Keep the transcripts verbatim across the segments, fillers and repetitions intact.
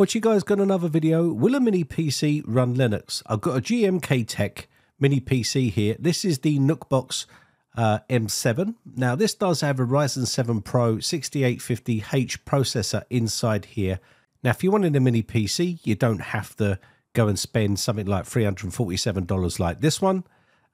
What you guys got another video? Will a mini P C run Linux? I've got a GMKtec mini P C here. This is the NucBox uh, M seven. Now this does have a Ryzen seven Pro sixty-eight fifty H processor inside here. Now if you wanted a mini P C, you don't have to go and spend something like three hundred forty-seven dollars like this one.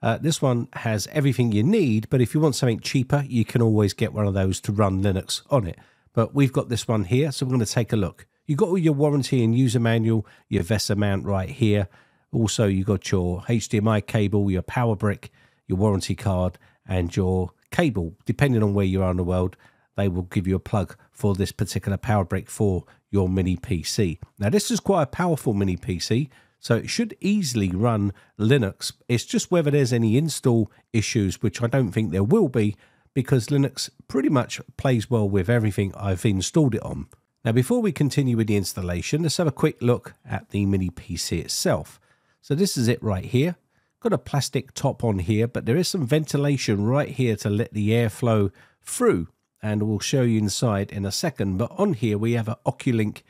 Uh, this one has everything you need, but if you want something cheaper, you can always get one of those to run Linux on it. But we've got this one here, so we're going to take a look. You've got all your warranty and user manual, your VESA mount right here. Also, you've got your H D M I cable, your power brick, your warranty card, and your cable. Depending on where you are in the world, they will give you a plug for this particular power brick for your mini P C. Now, this is quite a powerful mini P C, so it should easily run Linux. It's just whether there's any install issues, which I don't think there will be, because Linux pretty much plays well with everything I've installed it on. Now, before we continue with the installation, let's have a quick look at the mini P C itself. So this is it right here. Got a plastic top on here, but there is some ventilation right here to let the air flow through, and we'll show you inside in a second. But on here, we have an Oculink,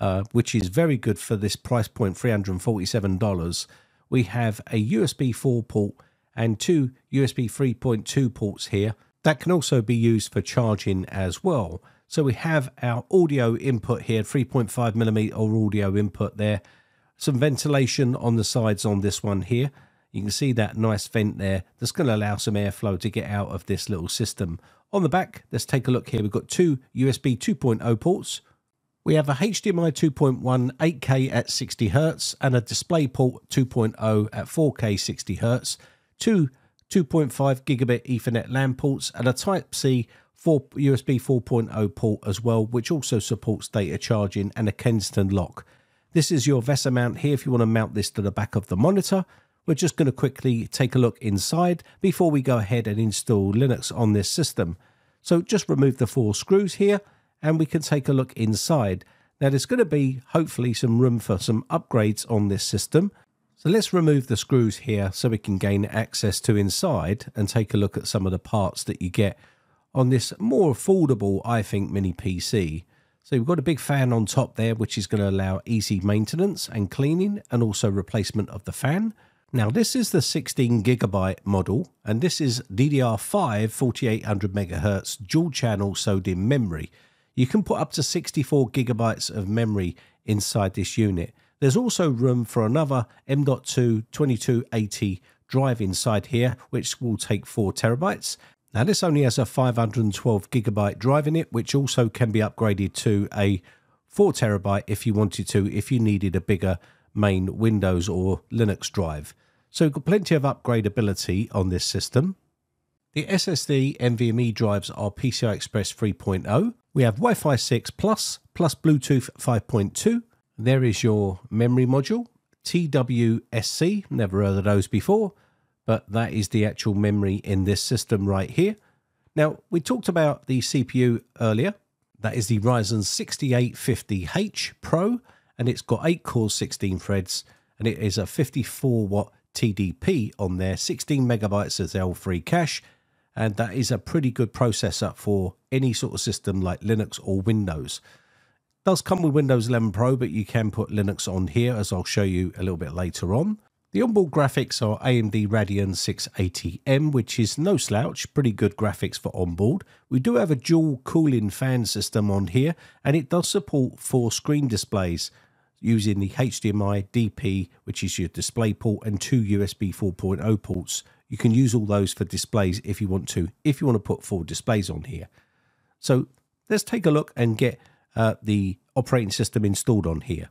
uh, which is very good for this price point, three hundred forty-seven dollars. We have a U S B four port and two U S B three point two ports here. That can also be used for charging as well. So we have our audio input here, three point five millimeter audio input there. Some ventilation on the sides on this one here. You can see that nice vent there. That's going to allow some airflow to get out of this little system. On the back, let's take a look here. We've got two U S B two point oh ports. We have a H D M I two point one eight K at sixty hertz and a DisplayPort two point oh at four K sixty hertz. Two two point five Gigabit Ethernet LAN ports and a Type C for U S B four point oh port as well, which also supports data charging, and a Kensington lock. This is your VESA mount here if you want to mount this to the back of the monitor. We're just going to quickly take a look inside before we go ahead and install Linux on this system. So just remove the four screws here and we can take a look inside. Now there's going to be hopefully some room for some upgrades on this system. So let's remove the screws here so we can gain access to inside and take a look at some of the parts that you get on this more affordable, I think, mini P C. So we've got a big fan on top there, which is going to allow easy maintenance and cleaning and also replacement of the fan. Now this is the sixteen gigabyte model, and this is D D R five forty-eight hundred megahertz dual channel SODIMM memory. You can put up to sixty-four gigabytes of memory inside this unit. There's also room for another M dot two twenty-two eighty drive inside here, which will take four terabytes. Now this only has a five hundred twelve gigabyte drive in it, which also can be upgraded to a four terabyte if you wanted to, if you needed a bigger main Windows or Linux drive. So we've got plenty of upgradability on this system. The S S D NVMe drives are P C I Express three point oh. We have Wi-Fi six Plus, plus Bluetooth five point two. There is your memory module, T W S C, never heard of those before, but that is the actual memory in this system right here. Now, we talked about the C P U earlier. That is the Ryzen sixty-eight fifty H Pro, and it's got eight cores, sixteen threads, and it is a fifty-four watt T D P on there, sixteen megabytes as L three cache, and that is a pretty good processor for any sort of system like Linux or Windows. It does come with Windows eleven Pro, but you can put Linux on here, as I'll show you a little bit later on. The onboard graphics are A M D Radeon six eighty M, which is no slouch, pretty good graphics for onboard. We do have a dual cooling fan system on here, and it does support four screen displays using the H D M I, D P, which is your display port, and two U S B four point oh ports. You can use all those for displays if you want to, if you want to put four displays on here. So let's take a look and get uh, the operating system installed on here.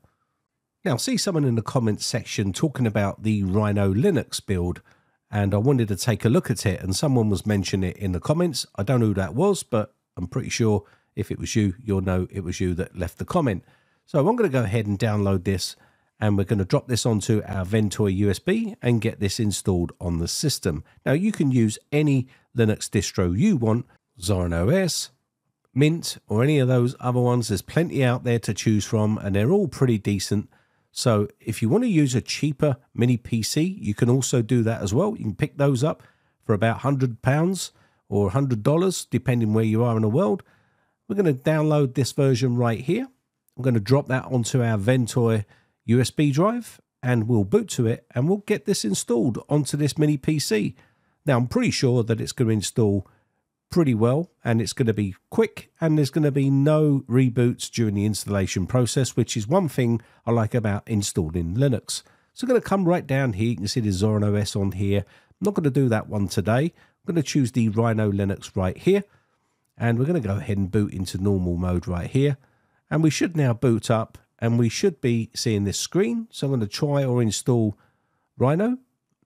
Now, see someone in the comments section talking about the Rhino Linux build, and I wanted to take a look at it, and someone was mentioning it in the comments. I don't know who that was, but I'm pretty sure if it was you, you'll know it was you that left the comment. So I'm going to go ahead and download this, and we're going to drop this onto our Ventoy U S B and get this installed on the system. Now, you can use any Linux distro you want, Zorin O S, Mint, or any of those other ones. There's plenty out there to choose from, and they're all pretty decent. So if you want to use a cheaper mini P C, you can also do that as well. You can pick those up for about one hundred pounds or one hundred dollars, depending where you are in the world. We're going to download this version right here. I'm going to drop that onto our Ventoy U S B drive and we'll boot to it and we'll get this installed onto this mini P C. Now, I'm pretty sure that it's going to install pretty well and it's going to be quick and there's going to be no reboots during the installation process, which is one thing I like about installing Linux. So I'm going to come right down here. You can see the Zorin O S on here. I'm not going to do that one today. I'm going to choose the Rhino Linux right here. And we're going to go ahead and boot into normal mode right here. And we should now boot up and we should be seeing this screen. So I'm going to try or install Rhino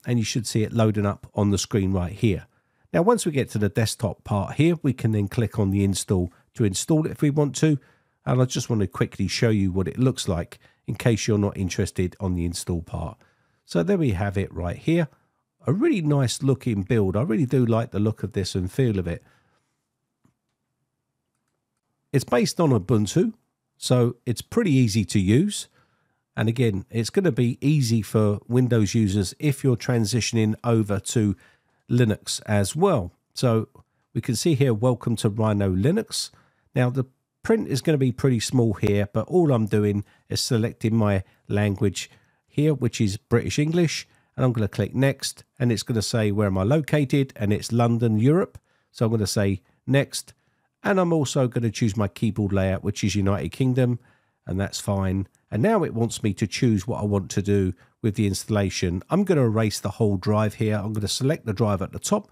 and you should see it loading up on the screen right here. Now, once we get to the desktop part here, we can then click on the install to install it if we want to. And I just want to quickly show you what it looks like in case you're not interested on the install part. So there we have it right here. A really nice looking build. I really do like the look of this and feel of it. It's based on Ubuntu, so it's pretty easy to use. And again, it's going to be easy for Windows users if you're transitioning over to Linux as well. So we can see here, welcome to Rhino Linux. Now the print is going to be pretty small here, but all I'm doing is selecting my language here, which is British English, and I'm going to click next, and it's going to say where am I located, and it's London, Europe. So I'm going to say next, and I'm also going to choose my keyboard layout, which is United Kingdom, and that's fine. And now it wants me to choose what I want to do with the installation. I'm going to erase the whole drive here. I'm going to select the drive at the top.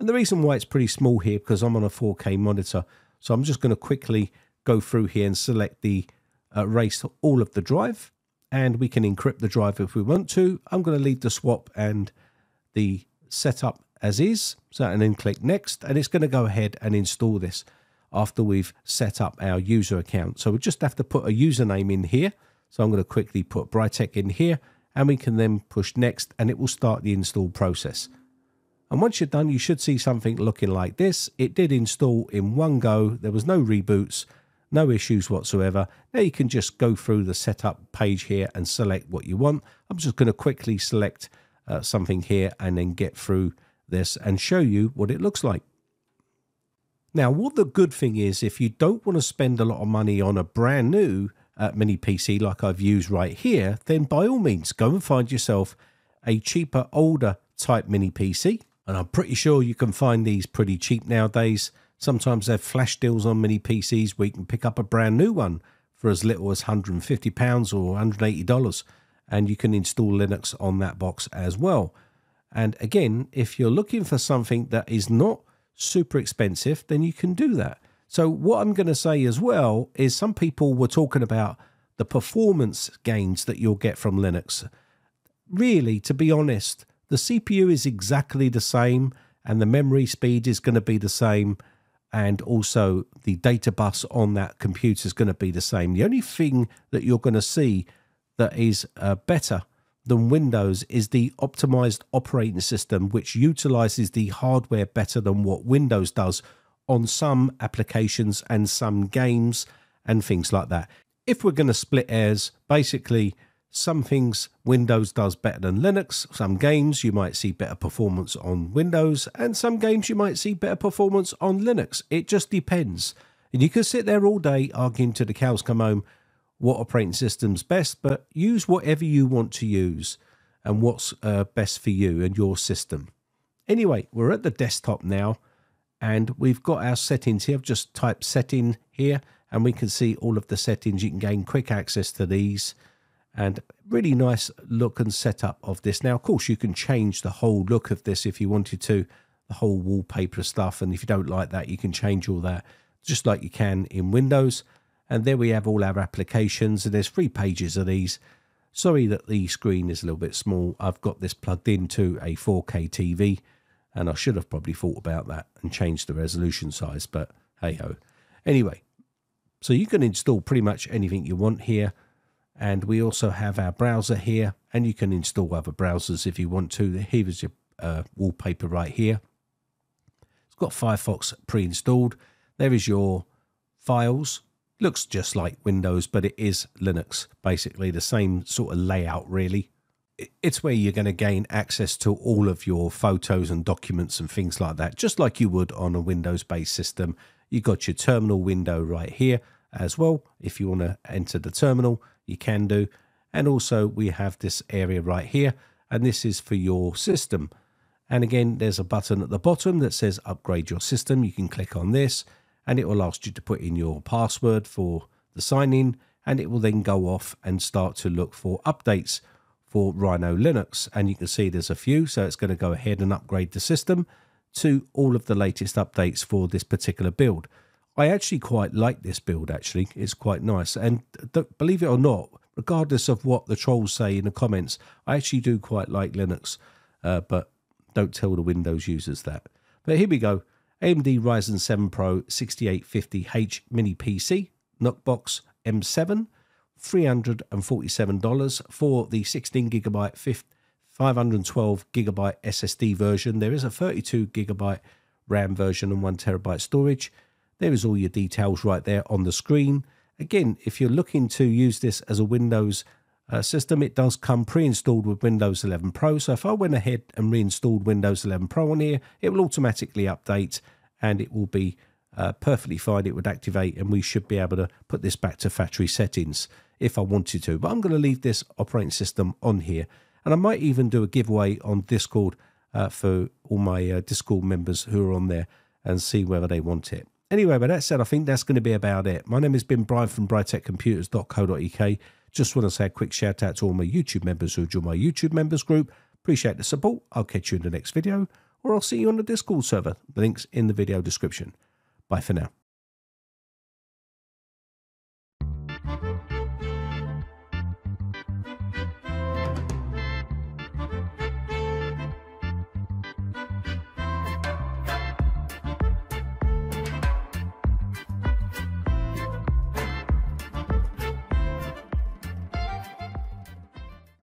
And the reason why it's pretty small here, because I'm on a four K monitor. So I'm just going to quickly go through here and select the uh, erase all of the drive. And we can encrypt the drive if we want to. I'm going to leave the swap and the setup as is. So, and then click next. And it's going to go ahead and install this after we've set up our user account. So we just have to put a username in here. So I'm going to quickly put Brightech in here. And we can then push next and it will start the install process. And once you're done, you should see something looking like this. It did install in one go. There was no reboots, no issues whatsoever. Now you can just go through the setup page here and select what you want. I'm just going to quickly select uh, something here and then get through this and show you what it looks like. Now, what the good thing is, if you don't want to spend a lot of money on a brand new Uh, mini P C like I've used right here, then by all means go and find yourself a cheaper, older type mini P C, and I'm pretty sure you can find these pretty cheap nowadays. Sometimes they have flash deals on mini P Cs where you can pick up a brand new one for as little as one hundred and fifty pounds or one hundred and eighty dollars, and you can install Linux on that box as well. And again, if you're looking for something that is not super expensive, then you can do that. So what I'm going to say as well is some people were talking about the performance gains that you'll get from Linux. Really, to be honest, the C P U is exactly the same and the memory speed is going to be the same, and also the data bus on that computer is going to be the same. The only thing that you're going to see that is uh, better than Windows is the optimized operating system, which utilizes the hardware better than what Windows does on some applications and some games and things like that. If we're going to split hairs, basically some things Windows does better than Linux. Some games you might see better performance on Windows, and some games you might see better performance on Linux. It just depends. And you can sit there all day arguing till the cows come home what operating system's best, but use whatever you want to use and what's uh, best for you and your system. Anyway, we're at the desktop now. And we've got our settings here. I've just typed setting here and we can see all of the settings. You can gain quick access to these, and really nice look and setup of this. Now, of course, you can change the whole look of this if you wanted to, the whole wallpaper stuff. And if you don't like that, you can change all that just like you can in Windows. And there we have all our applications, and there's three pages of these. Sorry that the screen is a little bit small. I've got this plugged into a four K T V. And I should have probably thought about that and changed the resolution size, but hey-ho. Anyway, so you can install pretty much anything you want here. And we also have our browser here, and you can install other browsers if you want to. Here's your uh, wallpaper right here. It's got Firefox pre-installed. There is your files. Looks just like Windows, but it is Linux. Basically the same sort of layout, really. It's where you're going to gain access to all of your photos and documents and things like that, just like you would on a Windows-based system. You've got your terminal window right here, as well. If you want to enter the terminal, you can do. And also we have this area right here, and this is for your system. And again, there's a button at the bottom that says upgrade your system. You can click on this and it will ask you to put in your password for the sign-in, and it will then go off and start to look for updates for Rhino Linux. And you can see there's a few, so it's going to go ahead and upgrade the system to all of the latest updates for this particular build. I actually quite like this build, actually. It's quite nice. And believe it or not, regardless of what the trolls say in the comments, I actually do quite like Linux, uh, but don't tell the Windows users that. But here we go. A M D Ryzen seven Pro sixty-eight fifty H Mini P C, NucBox M seven, three hundred forty-seven dollars for the sixteen gigabyte, five hundred twelve gigabyte S S D version. There is a thirty-two gigabyte RAM version and one terabyte storage. There is all your details right there on the screen. Again, if you're looking to use this as a Windows uh, system, it does come pre-installed with Windows eleven Pro. So if I went ahead and reinstalled Windows eleven Pro on here, it will automatically update and it will be uh, perfectly fine. It would activate and we should be able to put this back to factory settings if I wanted to. But I'm going to leave this operating system on here. And I might even do a giveaway on Discord uh, for all my uh, Discord members who are on there, and see whether they want it. Anyway, with that said, I think that's going to be about it. My name is Ben Brian from brightech computers dot co dot U K. Just want to say a quick shout out to all my YouTube members who joined my YouTube members group. Appreciate the support. I'll catch you in the next video, or I'll see you on the Discord server. The link's in the video description. Bye for now.